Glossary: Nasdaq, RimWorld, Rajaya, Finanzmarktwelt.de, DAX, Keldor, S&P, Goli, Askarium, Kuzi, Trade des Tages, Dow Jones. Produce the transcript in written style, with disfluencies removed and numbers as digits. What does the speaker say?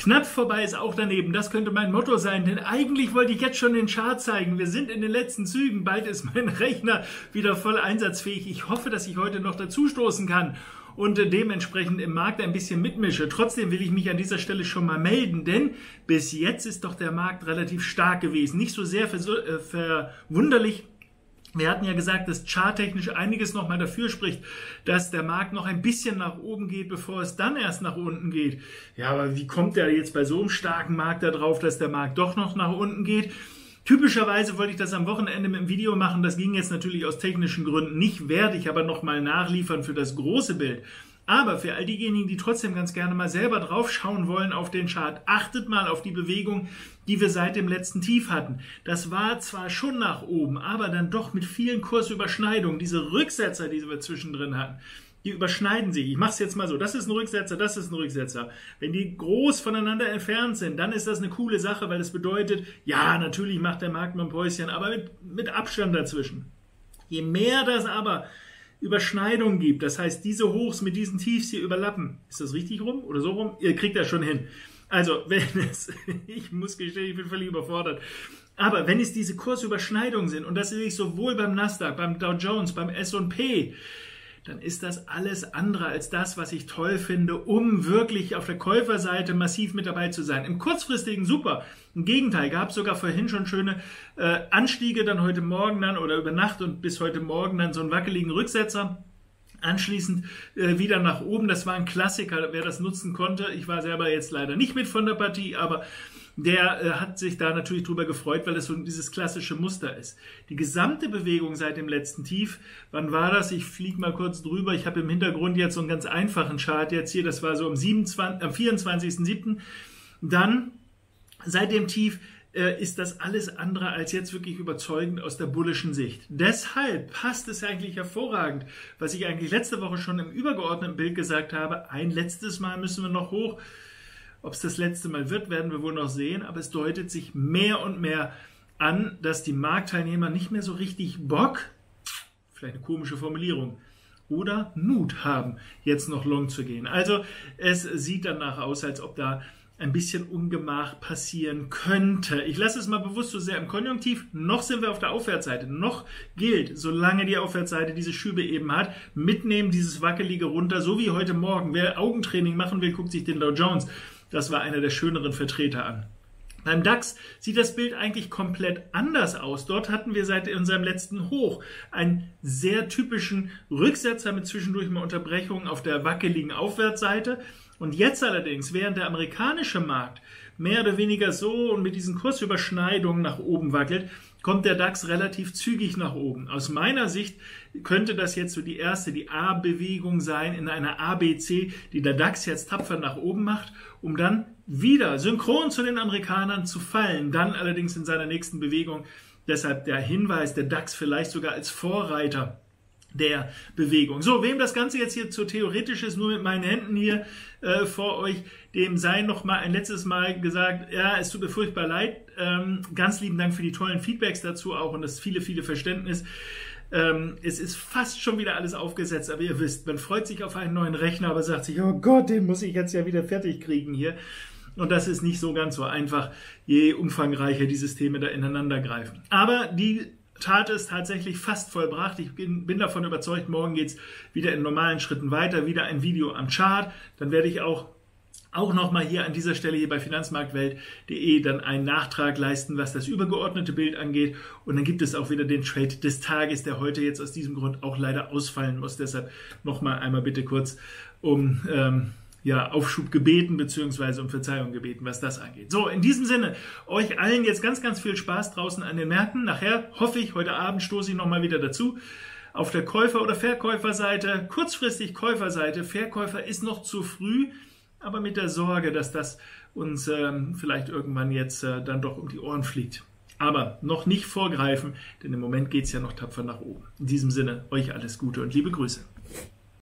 Knapp vorbei ist auch daneben, das könnte mein Motto sein, denn eigentlich wollte ich jetzt schon den Chart zeigen. Wir sind in den letzten Zügen, bald ist mein Rechner wieder voll einsatzfähig. Ich hoffe, dass ich heute noch dazu stoßen kann und dementsprechend im Markt ein bisschen mitmische. Trotzdem will ich mich an dieser Stelle schon mal melden, denn bis jetzt ist doch der Markt relativ stark gewesen. Nicht so sehr verwunderlich. Wir hatten ja gesagt, dass charttechnisch einiges nochmal dafür spricht, dass der Markt noch ein bisschen nach oben geht, bevor es dann erst nach unten geht. Ja, aber wie kommt der jetzt bei so einem starken Markt darauf, dass der Markt doch noch nach unten geht? Typischerweise wollte ich das am Wochenende mit dem Video machen. Das ging jetzt natürlich aus technischen Gründen nicht, werde ich aber nochmal nachliefern für das große Bild. Aber für all diejenigen, die trotzdem ganz gerne mal selber drauf schauen wollen auf den Chart, achtet mal auf die Bewegung, die wir seit dem letzten Tief hatten. Das war zwar schon nach oben, aber dann doch mit vielen Kursüberschneidungen. Diese Rücksetzer, die wir zwischendrin hatten, die überschneiden sich. Ich mache es jetzt mal so, das ist ein Rücksetzer, das ist ein Rücksetzer. Wenn die groß voneinander entfernt sind, dann ist das eine coole Sache, weil das bedeutet, ja, natürlich macht der Markt mal ein Päuschen, aber mit Abstand dazwischen. Je mehr das aber Überschneidung gibt, das heißt, diese Hochs mit diesen Tiefs hier überlappen. Ist das richtig rum oder so rum? Ihr kriegt das schon hin. Also, wenn es, ich muss gestehen, ich bin völlig überfordert. Aber wenn es diese Kursüberschneidungen sind, und das sehe ich sowohl beim Nasdaq, beim Dow Jones, beim S&P, dann ist das alles andere als das, was ich toll finde, um wirklich auf der Käuferseite massiv mit dabei zu sein. Im kurzfristigen super. Im Gegenteil, gab es sogar vorhin schon schöne Anstiege, dann heute Morgen dann oder über Nacht und bis heute Morgen dann so einen wackeligen Rücksetzer. Anschließend wieder nach oben. Das war ein Klassiker, wer das nutzen konnte. Ich war selber jetzt leider nicht mit von der Partie, aber der hat sich da natürlich drüber gefreut, weil es so dieses klassische Muster ist. Die gesamte Bewegung seit dem letzten Tief, wann war das? Ich fliege mal kurz drüber. Ich habe im Hintergrund jetzt so einen ganz einfachen Chart jetzt hier. Das war so am 24.07. Dann seit dem Tief ist das alles andere als jetzt wirklich überzeugend aus der bullischen Sicht. Deshalb passt es eigentlich hervorragend, was ich eigentlich letzte Woche schon im übergeordneten Bild gesagt habe. Ein letztes Mal müssen wir noch hoch. Ob es das letzte Mal wird, werden wir wohl noch sehen, aber es deutet sich mehr und mehr an, dass die Marktteilnehmer nicht mehr so richtig Bock, vielleicht eine komische Formulierung, oder Mut haben, jetzt noch long zu gehen. Also es sieht danach aus, als ob da ein bisschen Ungemach passieren könnte. Ich lasse es mal bewusst so sehr im Konjunktiv. Noch sind wir auf der Aufwärtsseite. Noch gilt, solange die Aufwärtsseite diese Schübe eben hat, mitnehmen dieses Wackelige runter, so wie heute Morgen. Wer Augentraining machen will, guckt sich den Dow Jones. Das war einer der schöneren Vertreter an. Beim DAX sieht das Bild eigentlich komplett anders aus. Dort hatten wir seit unserem letzten Hoch einen sehr typischen Rücksetzer mit zwischendurch mal Unterbrechungen auf der wackeligen Aufwärtsseite. Und jetzt allerdings, während der amerikanische Markt mehr oder weniger so und mit diesen Kursüberschneidungen nach oben wackelt, kommt der DAX relativ zügig nach oben. Aus meiner Sicht könnte das jetzt so die erste, die A-Bewegung sein in einer ABC, die der DAX jetzt tapfer nach oben macht, um dann wieder synchron zu den Amerikanern zu fallen, dann allerdings in seiner nächsten Bewegung. Deshalb der Hinweis, der DAX vielleicht sogar als Vorreiter der Bewegung. So, wem das Ganze jetzt hier zu theoretisch ist, nur mit meinen Händen hier vor euch, dem sei noch mal ein letztes Mal gesagt, ja, es tut mir furchtbar leid. Ganz lieben Dank für die tollen Feedbacks dazu auch und das viele, viele Verständnis. Es ist fast schon wieder alles aufgesetzt, aber ihr wisst, man freut sich auf einen neuen Rechner, aber sagt sich, oh Gott, den muss ich jetzt ja wieder fertig kriegen hier. Und das ist nicht so ganz so einfach, je umfangreicher die Systeme da ineinander greifen. Aber die Tat ist tatsächlich fast vollbracht. Ich bin davon überzeugt, morgen geht es wieder in normalen Schritten weiter, wieder ein Video am Chart. Dann werde ich auch nochmal hier an dieser Stelle hier bei Finanzmarktwelt.de dann einen Nachtrag leisten, was das übergeordnete Bild angeht. Und dann gibt es auch wieder den Trade des Tages, der heute jetzt aus diesem Grund auch leider ausfallen muss. Deshalb nochmal einmal bitte kurz um ja, Aufschub gebeten, beziehungsweise um Verzeihung gebeten, was das angeht. So, in diesem Sinne, euch allen jetzt ganz, ganz viel Spaß draußen an den Märkten. Nachher hoffe ich, heute Abend stoße ich nochmal wieder dazu. Auf der Käufer- oder Verkäuferseite, kurzfristig Käuferseite, Verkäufer ist noch zu früh, aber mit der Sorge, dass das uns vielleicht irgendwann jetzt dann doch um die Ohren fliegt. Aber noch nicht vorgreifen, denn im Moment geht es ja noch tapfer nach oben. In diesem Sinne, euch alles Gute und liebe Grüße.